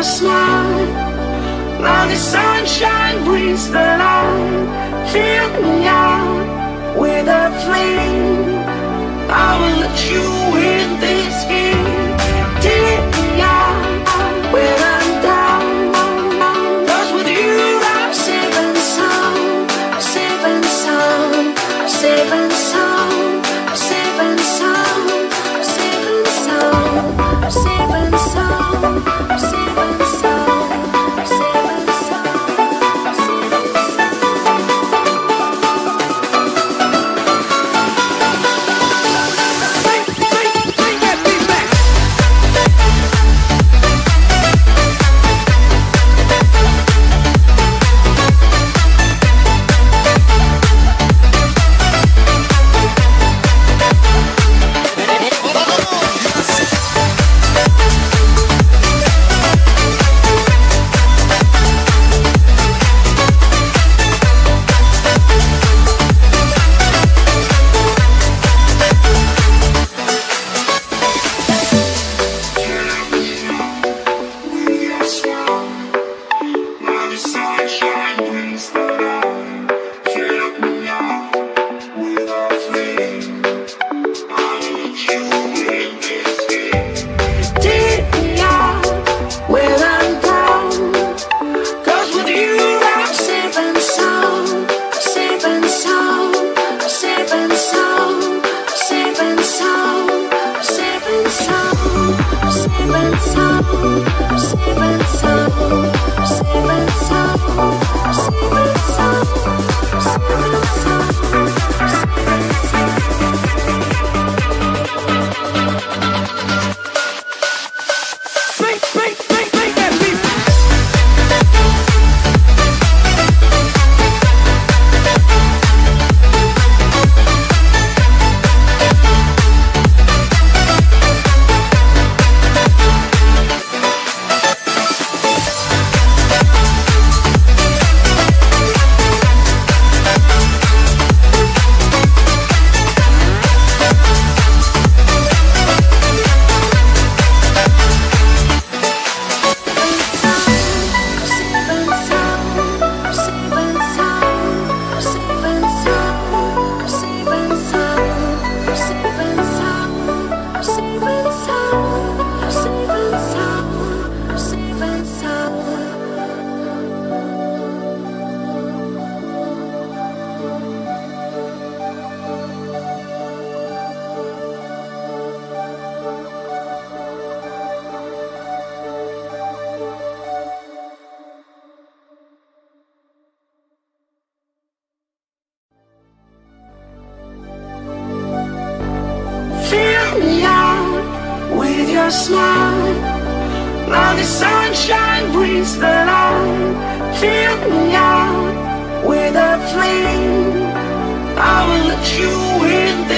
a smile. Now the sunshine brings the light. Fill me out with a flame. I will let you in this game. Take me out with a doubt. Cause with you I'm safe and sound. I'm safe and sound. I'm safe and sound. I'm safe and sound. I'm safe and sound. I'm safe and sound. I'm safe and sound. Smile. Now the sunshine brings the light. Fill me out with a flame. I will let you in.